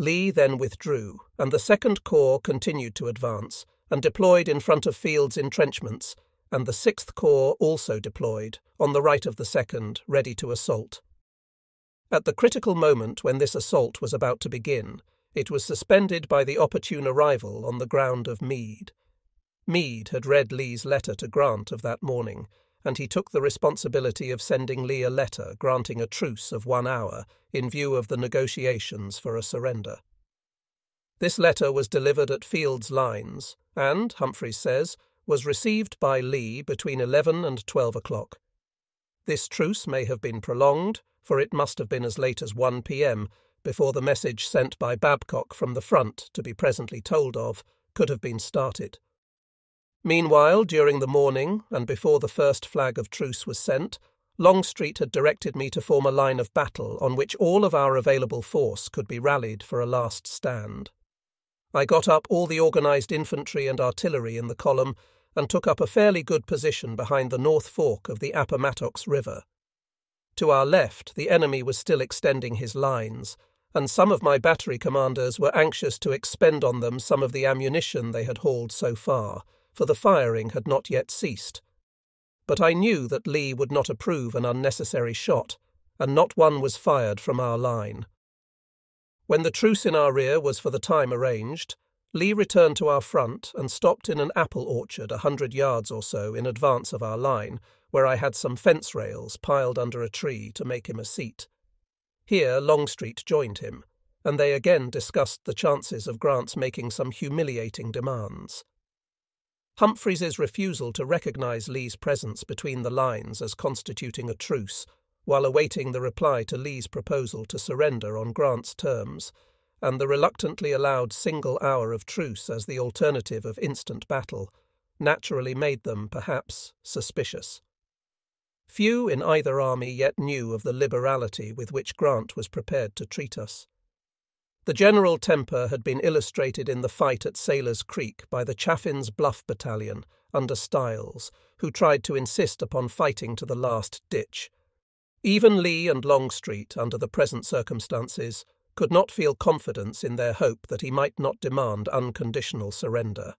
Lee then withdrew, and the Second Corps continued to advance and deployed in front of Field's entrenchments, and the Sixth Corps also deployed, on the right of the Second, ready to assault. At the critical moment when this assault was about to begin, it was suspended by the opportune arrival on the ground of Meade. Meade had read Lee's letter to Grant of that morning, and he took the responsibility of sending Lee a letter granting a truce of 1 hour in view of the negotiations for a surrender. This letter was delivered at Field's lines and, Humphreys says, was received by Lee between 11 and 12 o'clock. This truce may have been prolonged, for it must have been as late as 1 p.m. before the message sent by Babcock from the front, to be presently told of, could have been started. Meanwhile, during the morning, and before the first flag of truce was sent, Longstreet had directed me to form a line of battle on which all of our available force could be rallied for a last stand. I got up all the organised infantry and artillery in the column and took up a fairly good position behind the north fork of the Appomattox River. To our left, the enemy was still extending his lines, and some of my battery commanders were anxious to expend on them some of the ammunition they had hauled so far, for the firing had not yet ceased. But I knew that Lee would not approve an unnecessary shot, and not one was fired from our line. When the truce in our rear was for the time arranged, Lee returned to our front and stopped in an apple orchard 100 yards or so in advance of our line, where I had some fence rails piled under a tree to make him a seat. Here Longstreet joined him, and they again discussed the chances of Grant's making some humiliating demands. Humphreys's refusal to recognise Lee's presence between the lines as constituting a truce, while awaiting the reply to Lee's proposal to surrender on Grant's terms, and the reluctantly allowed single hour of truce as the alternative of instant battle, naturally made them, perhaps, suspicious. Few in either army yet knew of the liberality with which Grant was prepared to treat us. The general temper had been illustrated in the fight at Sailor's Creek by the Chaffin's Bluff Battalion, under Stiles, who tried to insist upon fighting to the last ditch. Even Lee and Longstreet, under the present circumstances, could not feel confidence in their hope that he might not demand unconditional surrender.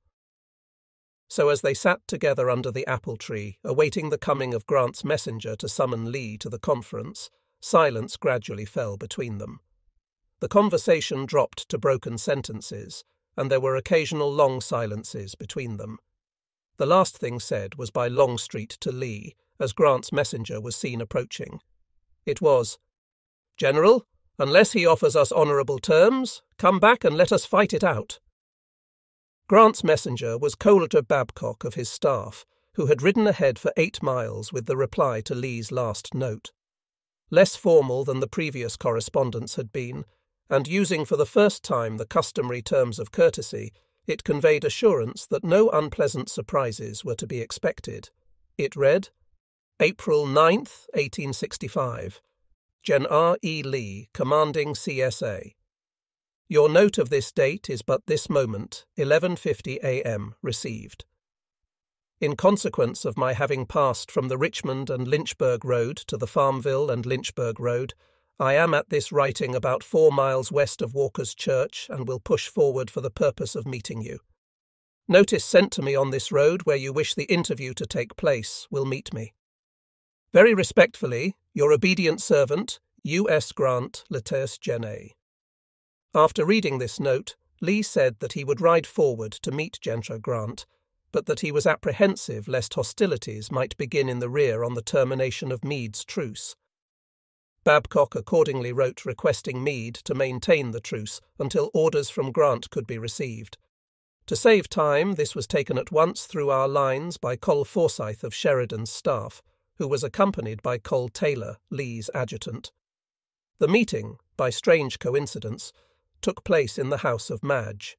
So as they sat together under the apple tree, awaiting the coming of Grant's messenger to summon Lee to the conference, silence gradually fell between them. The conversation dropped to broken sentences, and there were occasional long silences between them. The last thing said was by Longstreet to Lee, as Grant's messenger was seen approaching. It was, "General, unless he offers us honourable terms, come back and let us fight it out." Grant's messenger was Colonel Babcock of his staff, who had ridden ahead for 8 miles with the reply to Lee's last note. Less formal than the previous correspondence had been, and using for the first time the customary terms of courtesy, it conveyed assurance that no unpleasant surprises were to be expected. It read, April 9th, 1865. Gen. R. E. Lee, commanding CSA. Your note of this date is but this moment, 11:50 a.m., received. In consequence of my having passed from the Richmond and Lynchburg Road to the Farmville and Lynchburg Road, I am at this writing about 4 miles west of Walker's Church and will push forward for the purpose of meeting you. Notice sent to me on this road where you wish the interview to take place will meet me. Very respectfully, your obedient servant, U.S. Grant, Laettius Genet. After reading this note, Lee said that he would ride forward to meet General Grant, but that he was apprehensive lest hostilities might begin in the rear on the termination of Meade's truce. Babcock accordingly wrote requesting Meade to maintain the truce until orders from Grant could be received. To save time, this was taken at once through our lines by Col Forsyth of Sheridan's staff, who was accompanied by Col Taylor, Lee's adjutant. The meeting, by strange coincidence, took place in the house of Madge.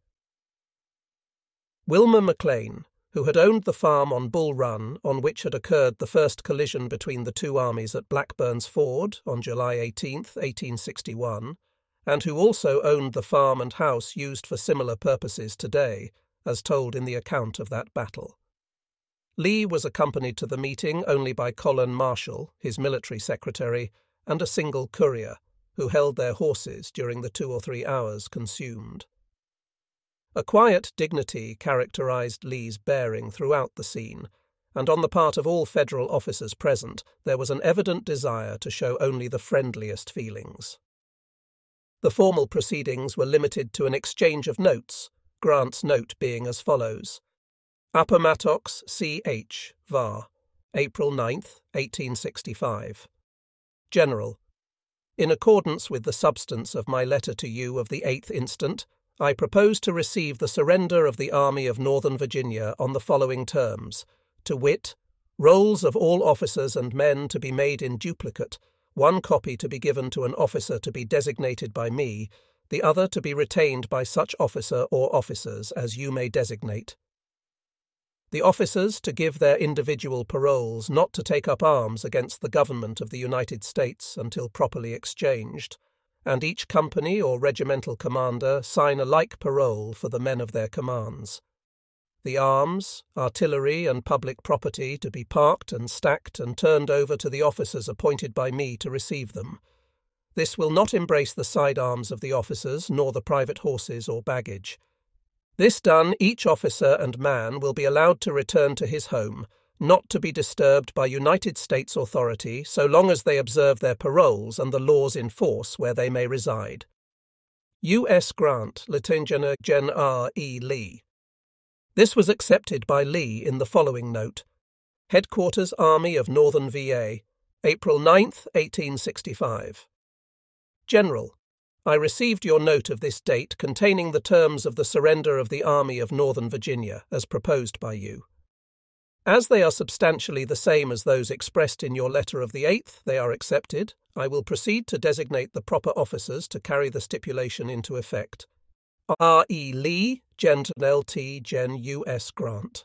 Wilmer MacLean, who had owned the farm on Bull Run, on which had occurred the first collision between the two armies at Blackburn's Ford on July 18, 1861, and who also owned the farm and house used for similar purposes today, as told in the account of that battle. Lee was accompanied to the meeting only by Colin Marshall, his military secretary, and a single courier, who held their horses during the 2 or 3 hours consumed. A quiet dignity characterized Lee's bearing throughout the scene, and on the part of all Federal officers present there was an evident desire to show only the friendliest feelings. The formal proceedings were limited to an exchange of notes, Grant's note being as follows: Appomattox, C.H., Var, April 9, 1865. General, in accordance with the substance of my letter to you of the 8th instant, I propose to receive the surrender of the Army of Northern Virginia on the following terms, to wit, rolls of all officers and men to be made in duplicate, one copy to be given to an officer to be designated by me, the other to be retained by such officer or officers as you may designate. The officers to give their individual paroles not to take up arms against the government of the United States until properly exchanged, and each company or regimental commander sign a like parole for the men of their commands. The arms, artillery, and public property to be parked and stacked and turned over to the officers appointed by me to receive them. This will not embrace the sidearms of the officers nor the private horses or baggage. This done, each officer and man will be allowed to return to his home, not to be disturbed by United States authority so long as they observe their paroles and the laws in force where they may reside. U.S. Grant, Lieutenant Gen. R. E. Lee. This was accepted by Lee in the following note: Headquarters Army of Northern VA, April 9, 1865. General, I received your note of this date containing the terms of the surrender of the Army of Northern Virginia as proposed by you. As they are substantially the same as those expressed in your letter of the 8th, they are accepted. I will proceed to designate the proper officers to carry the stipulation into effect. R. E. Lee, Gent. L.T. Gen. U.S. Grant.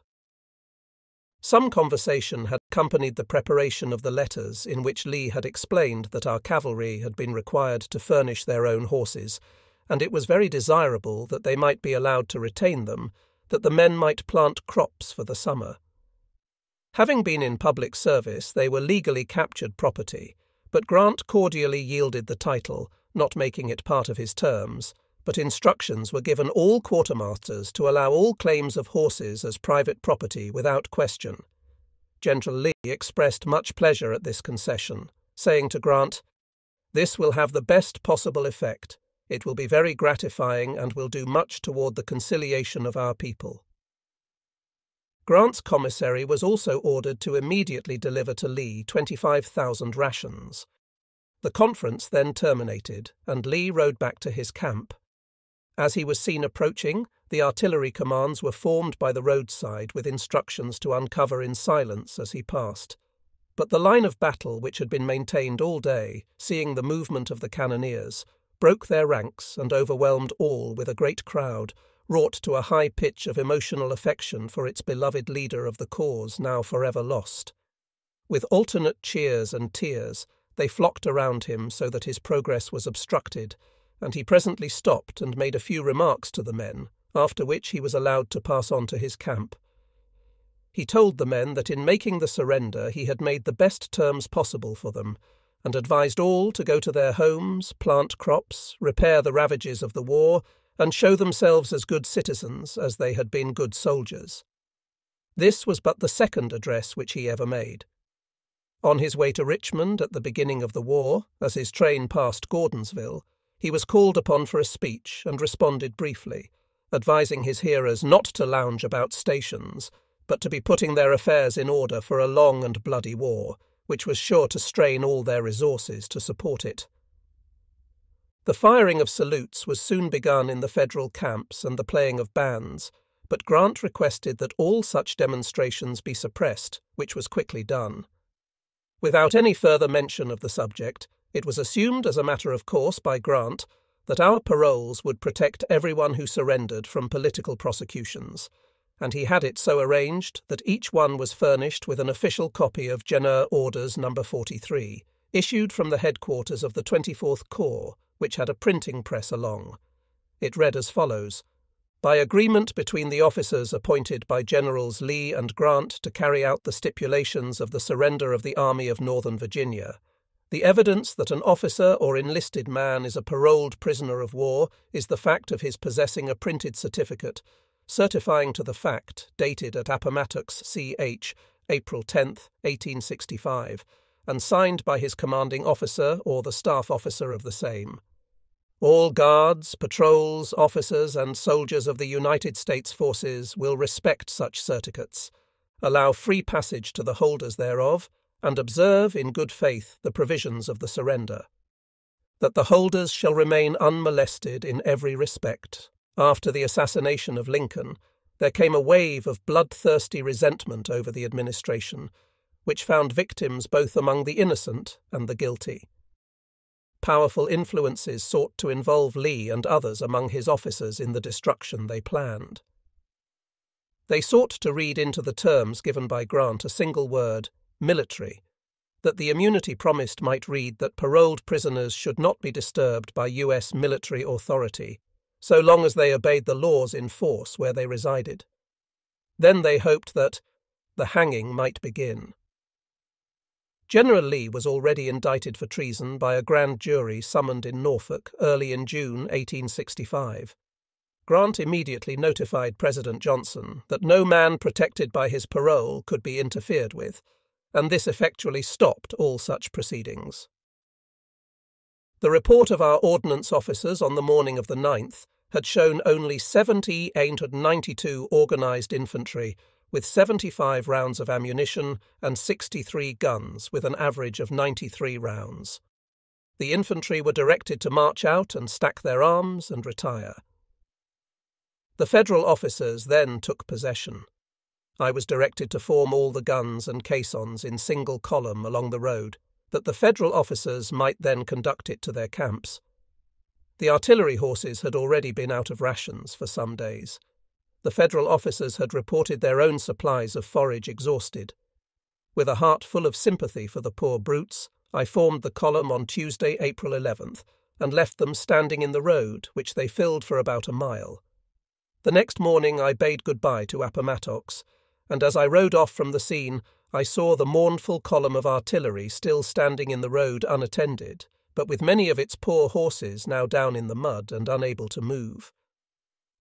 Some conversation had accompanied the preparation of the letters in which Lee had explained that our cavalry had been required to furnish their own horses, and it was very desirable that they might be allowed to retain them, that the men might plant crops for the summer. Having been in public service, they were legally captured property, but Grant cordially yielded the title, not making it part of his terms, but instructions were given all quartermasters to allow all claims of horses as private property without question. General Lee expressed much pleasure at this concession, saying to Grant, "This will have the best possible effect. It will be very gratifying and will do much toward the conciliation of our people." Grant's commissary was also ordered to immediately deliver to Lee 25,000 rations. The conference then terminated, and Lee rode back to his camp. As he was seen approaching, the artillery commands were formed by the roadside with instructions to uncover in silence as he passed. But the line of battle, which had been maintained all day, seeing the movement of the cannoneers, broke their ranks and overwhelmed all with a great crowd, wrought to a high pitch of emotional affection for its beloved leader of the cause now forever lost. With alternate cheers and tears, they flocked around him so that his progress was obstructed, and he presently stopped and made a few remarks to the men, after which he was allowed to pass on to his camp. He told the men that in making the surrender he had made the best terms possible for them, and advised all to go to their homes, plant crops, repair the ravages of the war, and show themselves as good citizens as they had been good soldiers. This was but the second address which he ever made. On his way to Richmond at the beginning of the war, as his train passed Gordonsville, he was called upon for a speech and responded briefly, advising his hearers not to lounge about stations, but to be putting their affairs in order for a long and bloody war, which was sure to strain all their resources to support it. The firing of salutes was soon begun in the Federal camps and the playing of bands, but Grant requested that all such demonstrations be suppressed, which was quickly done. Without any further mention of the subject, it was assumed as a matter of course by Grant that our paroles would protect everyone who surrendered from political prosecutions, and he had it so arranged that each one was furnished with an official copy of General Orders No. 43, issued from the headquarters of the 24th Corps, which had a printing press along. It read as follows: By agreement between the officers appointed by Generals Lee and Grant to carry out the stipulations of the surrender of the Army of Northern Virginia, The evidence that an officer or enlisted man is a paroled prisoner of war is the fact of his possessing a printed certificate, certifying to the fact, dated at Appomattox, C.H., April 10, 1865, and signed by his commanding officer or the staff officer of the same. All guards, patrols, officers, and soldiers of the United States forces will respect such certificates, allow free passage to the holders thereof, and observe in good faith the provisions of the surrender. That the holders shall remain unmolested in every respect. After the assassination of Lincoln, there came a wave of bloodthirsty resentment over the administration, which found victims both among the innocent and the guilty. Powerful influences sought to involve Lee and others among his officers in the destruction they planned. They sought to read into the terms given by Grant a single word, military, that the immunity promised might read that paroled prisoners should not be disturbed by U.S. military authority, so long as they obeyed the laws in force where they resided. Then they hoped that the hanging might begin. General Lee was already indicted for treason by a grand jury summoned in Norfolk early in June 1865. Grant immediately notified President Johnson that no man protected by his parole could be interfered with, and this effectually stopped all such proceedings. The report of our ordnance officers on the morning of the 9th had shown only 70 892 organised infantry, with 75 rounds of ammunition and 63 guns, with an average of 93 rounds. The infantry were directed to march out and stack their arms and retire. The Federal officers then took possession. I was directed to form all the guns and caissons in single column along the road, that the Federal officers might then conduct it to their camps. The artillery horses had already been out of rations for some days. The Federal officers had reported their own supplies of forage exhausted. With a heart full of sympathy for the poor brutes, I formed the column on Tuesday, April 11th, and left them standing in the road, which they filled for about a mile. The next morning I bade goodbye to Appomattox, and as I rode off from the scene, I saw the mournful column of artillery still standing in the road unattended, but with many of its poor horses now down in the mud and unable to move.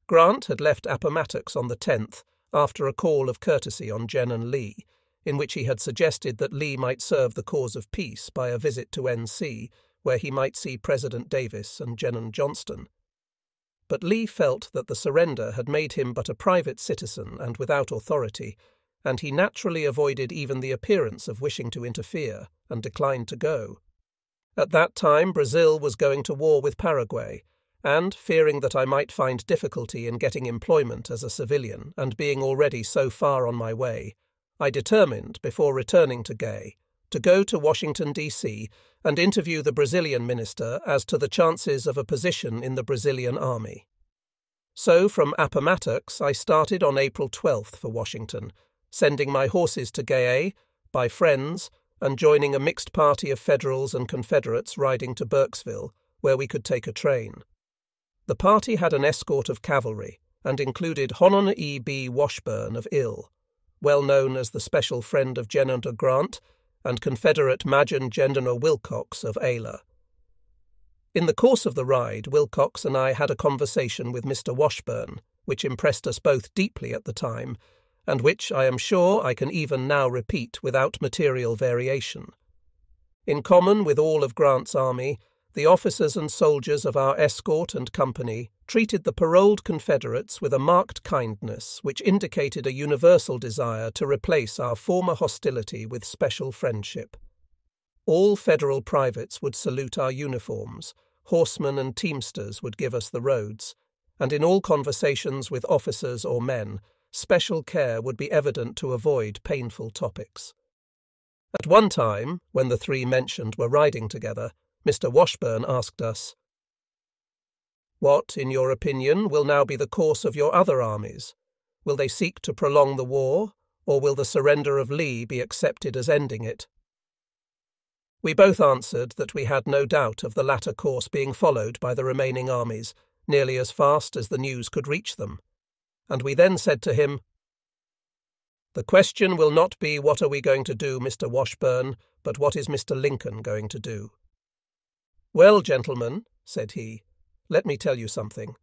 Grant had left Appomattox on the 10th, after a call of courtesy on Gen and Lee, in which he had suggested that Lee might serve the cause of peace by a visit to N.C., where he might see President Davis and Gen and Johnston. But Lee felt that the surrender had made him but a private citizen and without authority, and he naturally avoided even the appearance of wishing to interfere, and declined to go. At that time Brazil was going to war with Paraguay, and, fearing that I might find difficulty in getting employment as a civilian and being already so far on my way, I determined, before returning to Gay, to go to Washington, D.C. and interview the Brazilian minister as to the chances of a position in the Brazilian army. So from Appomattox I started on April 12th for Washington, sending my horses to Gay by friends and joining a mixed party of Federals and Confederates riding to Burkesville, where we could take a train. The party had an escort of cavalry and included Hon. E. B. Washburne of Ill, well known as the special friend of Gen. Grant, and Confederate Major Gen. Wilcox of Ayler. In the course of the ride, Wilcox and I had a conversation with Mr. Washburne, which impressed us both deeply at the time, and which I am sure I can even now repeat without material variation. In common with all of Grant's army, the officers and soldiers of our escort and company treated the paroled Confederates with a marked kindness which indicated a universal desire to replace our former hostility with special friendship. All Federal privates would salute our uniforms, horsemen and teamsters would give us the roads, and in all conversations with officers or men, special care would be evident to avoid painful topics. At one time, when the three mentioned were riding together, Mr. Washburne asked us, "What, in your opinion, will now be the course of your other armies? Will they seek to prolong the war, or will the surrender of Lee be accepted as ending it?" We both answered that we had no doubt of the latter course being followed by the remaining armies, nearly as fast as the news could reach them, and we then said to him, The question will not be, what are we going to do, Mr. Washburne, but what is Mr. Lincoln going to do? Well, gentlemen, said he, let me tell you something.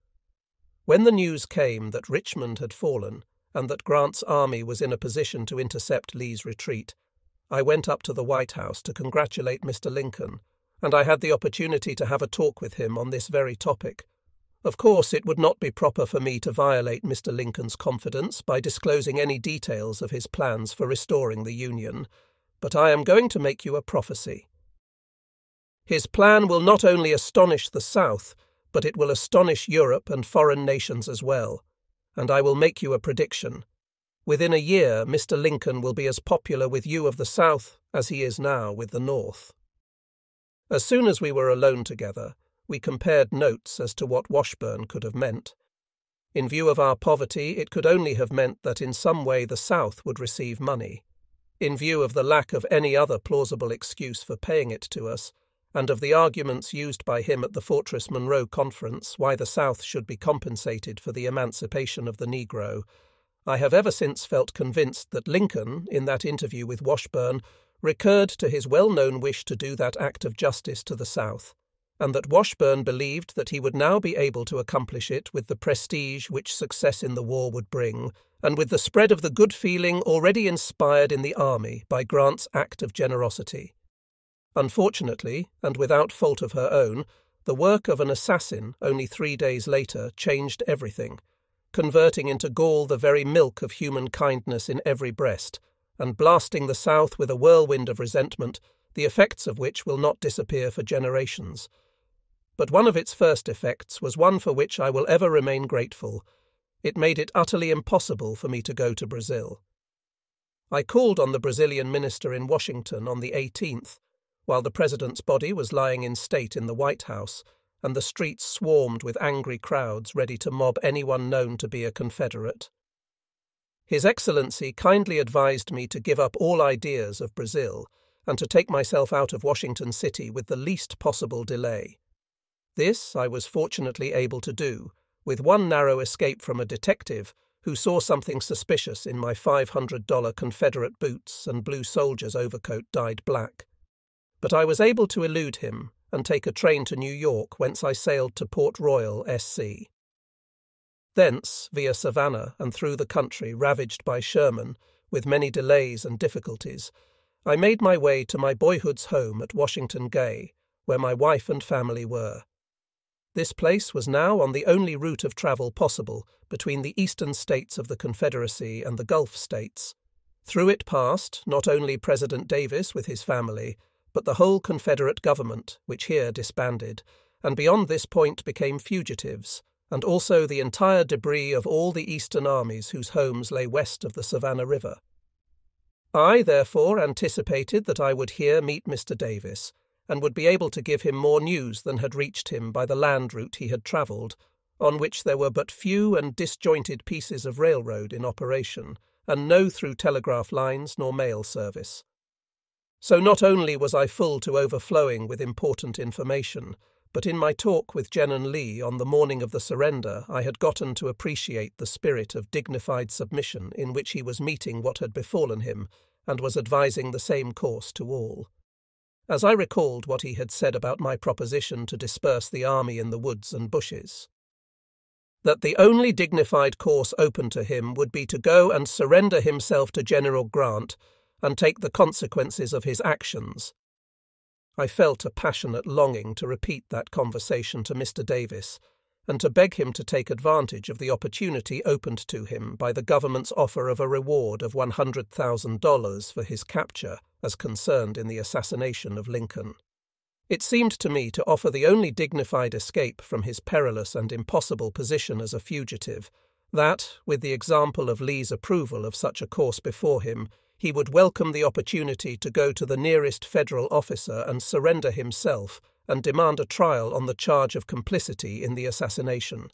When the news came that Richmond had fallen, and that Grant's army was in a position to intercept Lee's retreat, I went up to the White House to congratulate Mr. Lincoln, and I had the opportunity to have a talk with him on this very topic. Of course, it would not be proper for me to violate Mr. Lincoln's confidence by disclosing any details of his plans for restoring the Union, but I am going to make you a prophecy. His plan will not only astonish the South, but it will astonish Europe and foreign nations as well, and I will make you a prediction. Within a year, Mr. Lincoln will be as popular with you of the South as he is now with the North. As soon as we were alone together, we compared notes as to what Washburne could have meant. In view of our poverty, it could only have meant that in some way the South would receive money. In view of the lack of any other plausible excuse for paying it to us, and of the arguments used by him at the Fortress Monroe Conference why the South should be compensated for the emancipation of the Negro, I have ever since felt convinced that Lincoln, in that interview with Washburne, recurred to his well-known wish to do that act of justice to the South, and that Washburne believed that he would now be able to accomplish it with the prestige which success in the war would bring, and with the spread of the good feeling already inspired in the army by Grant's act of generosity. Unfortunately, and without fault of her own, the work of an assassin only 3 days later changed everything, converting into gall the very milk of human kindness in every breast, and blasting the South with a whirlwind of resentment, the effects of which will not disappear for generations. But one of its first effects was one for which I will ever remain grateful. It made it utterly impossible for me to go to Brazil. I called on the Brazilian minister in Washington on the 18th, while the president's body was lying in state in the White House, and the streets swarmed with angry crowds ready to mob anyone known to be a Confederate. His Excellency kindly advised me to give up all ideas of Brazil, and to take myself out of Washington City with the least possible delay. This I was fortunately able to do, with one narrow escape from a detective who saw something suspicious in my $500 Confederate boots and blue soldier's overcoat dyed black. But I was able to elude him and take a train to New York, whence I sailed to Port Royal, SC. Thence, via Savannah and through the country ravaged by Sherman, with many delays and difficulties, I made my way to my boyhood's home at Washington Gay, where my wife and family were. This place was now on the only route of travel possible between the eastern states of the Confederacy and the Gulf states. Through it passed not only President Davis with his family, but the whole Confederate government, which here disbanded, and beyond this point became fugitives, and also the entire debris of all the eastern armies whose homes lay west of the Savannah River. I, therefore, anticipated that I would here meet Mr. Davis, and would be able to give him more news than had reached him by the land route he had travelled, on which there were but few and disjointed pieces of railroad in operation, and no through telegraph lines nor mail service. So not only was I full to overflowing with important information, but in my talk with Jen and Lee on the morning of the surrender, I had gotten to appreciate the spirit of dignified submission in which he was meeting what had befallen him, and was advising the same course to all. As I recalled what he had said about my proposition to disperse the army in the woods and bushes, that the only dignified course open to him would be to go and surrender himself to General Grant and take the consequences of his actions, I felt a passionate longing to repeat that conversation to Mr. Davis, and to beg him to take advantage of the opportunity opened to him by the government's offer of a reward of $100,000 for his capture as concerned in the assassination of Lincoln. It seemed to me to offer the only dignified escape from his perilous and impossible position as a fugitive, that, with the example of Lee's approval of such a course before him, he would welcome the opportunity to go to the nearest federal officer and surrender himself and demand a trial on the charge of complicity in the assassination.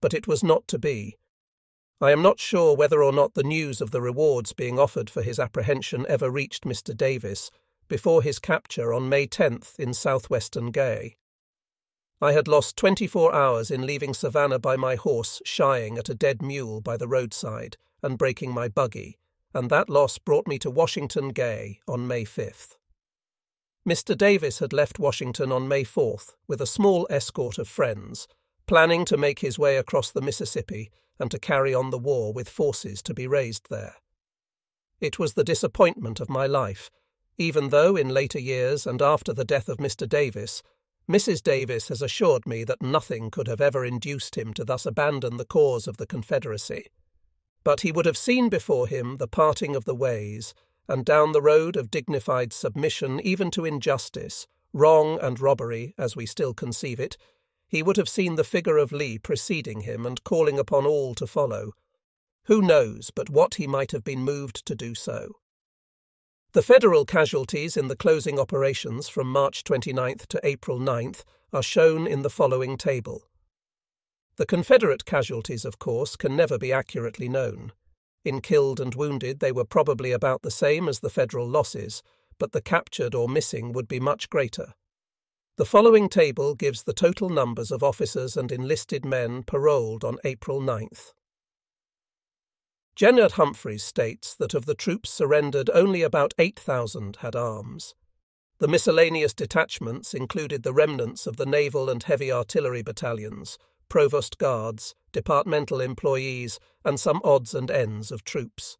But it was not to be. I am not sure whether or not the news of the rewards being offered for his apprehension ever reached Mr. Davis before his capture on May 10th in southwestern Gay. I had lost 24 hours in leaving Savannah by my horse shying at a dead mule by the roadside and breaking my buggy, and that loss brought me to Washington Gay on May 5th. Mr. Davis had left Washington on May 4th with a small escort of friends, planning to make his way across the Mississippi and to carry on the war with forces to be raised there. It was the disappointment of my life, even though in later years and after the death of Mr. Davis, Mrs. Davis has assured me that nothing could have ever induced him to thus abandon the cause of the Confederacy. But he would have seen before him the parting of the ways, and down the road of dignified submission even to injustice, wrong and robbery, as we still conceive it, he would have seen the figure of Lee preceding him and calling upon all to follow. Who knows but what he might have been moved to do so? The Federal casualties in the closing operations from March 29th to April 9th are shown in the following table. The Confederate casualties, of course, can never be accurately known. In killed and wounded they were probably about the same as the Federal losses, but the captured or missing would be much greater. The following table gives the total numbers of officers and enlisted men paroled on April 9th. General Humphreys states that of the troops surrendered only about 8,000 had arms. The miscellaneous detachments included the remnants of the naval and heavy artillery battalions, provost guards, departmental employees, and some odds and ends of troops.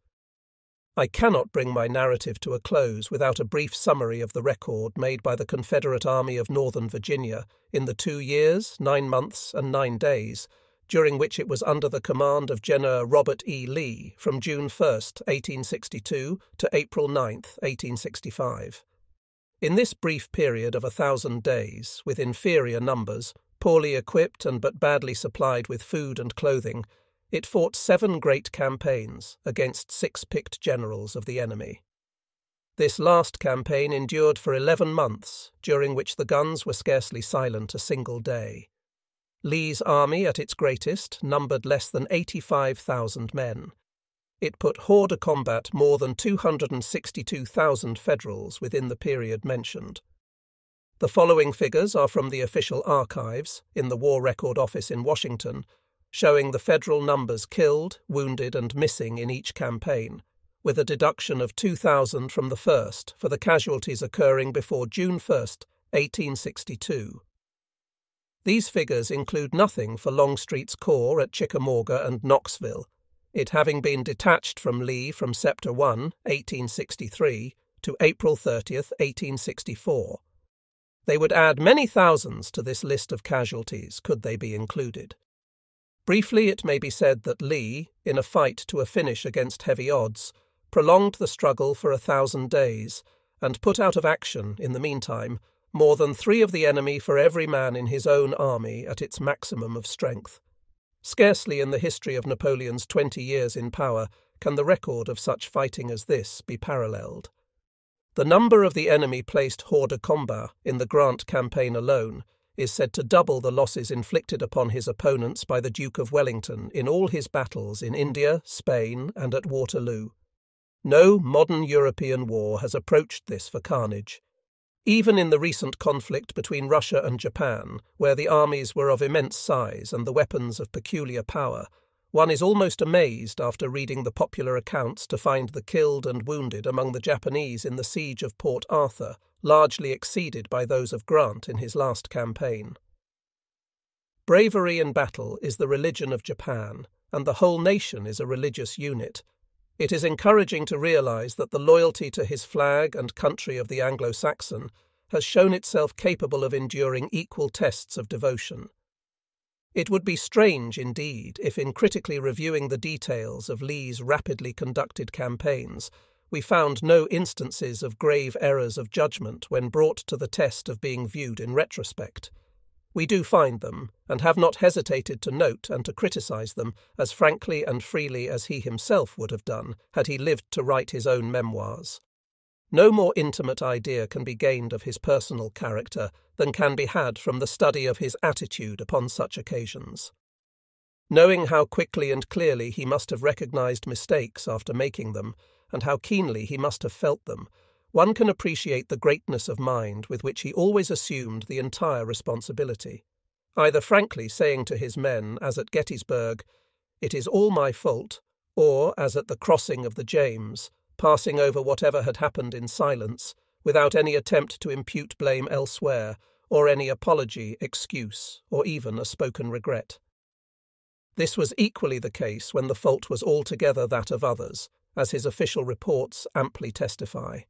I cannot bring my narrative to a close without a brief summary of the record made by the Confederate Army of Northern Virginia in the 2 years, 9 months, and 9 days, during which it was under the command of General Robert E. Lee from June 1, 1862 to April 9, 1865. In this brief period of 1,000 days, with inferior numbers, poorly equipped and but badly supplied with food and clothing, it fought 7 great campaigns against 6 picked generals of the enemy. This last campaign endured for 11 months, during which the guns were scarcely silent a single day. Lee's army, at its greatest, numbered less than 85,000 men. It put hors de combat more than 262,000 Federals within the period mentioned. The following figures are from the official archives in the War Record Office in Washington, showing the Federal numbers killed, wounded, and missing in each campaign, with a deduction of 2,000 from the first for the casualties occurring before June 1, 1862. These figures include nothing for Longstreet's corps at Chickamauga and Knoxville, it having been detached from Lee from September 1, 1863, to April 30, 1864. They would add many thousands to this list of casualties could they be included. Briefly, it may be said that Lee, in a fight to a finish against heavy odds, prolonged the struggle for 1,000 days and put out of action, in the meantime, more than 3 of the enemy for every man in his own army at its maximum of strength. Scarcely in the history of Napoleon's 20 years in power can the record of such fighting as this be paralleled. The number of the enemy placed hors de combat in the Grant campaign alone is said to double the losses inflicted upon his opponents by the Duke of Wellington in all his battles in India, Spain, and at Waterloo. No modern European war has approached this for carnage. Even in the recent conflict between Russia and Japan, where the armies were of immense size and the weapons of peculiar power, one is almost amazed after reading the popular accounts to find the killed and wounded among the Japanese in the siege of Port Arthur largely exceeded by those of Grant in his last campaign. Bravery in battle is the religion of Japan, and the whole nation is a religious unit. It is encouraging to realize that the loyalty to his flag and country of the Anglo-Saxon has shown itself capable of enduring equal tests of devotion. It would be strange, indeed, if in critically reviewing the details of Lee's rapidly conducted campaigns, we found no instances of grave errors of judgment when brought to the test of being viewed in retrospect. We do find them, and have not hesitated to note and to criticise them as frankly and freely as he himself would have done had he lived to write his own memoirs. No more intimate idea can be gained of his personal character than can be had from the study of his attitude upon such occasions. Knowing how quickly and clearly he must have recognised mistakes after making them, and how keenly he must have felt them, one can appreciate the greatness of mind with which he always assumed the entire responsibility, either frankly saying to his men, as at Gettysburg, "It is all my fault," or, as at the crossing of the James, passing over whatever had happened in silence, without any attempt to impute blame elsewhere, or any apology, excuse, or even a spoken regret. This was equally the case when the fault was altogether that of others, as his official reports amply testify.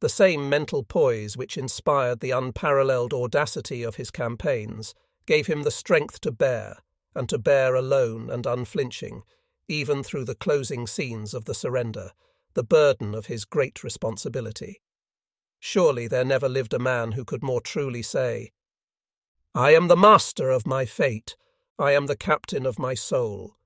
The same mental poise which inspired the unparalleled audacity of his campaigns gave him the strength to bear, and to bear alone and unflinching, even through the closing scenes of the surrender, the burden of his great responsibility. Surely there never lived a man who could more truly say, "I am the master of my fate, I am the captain of my soul,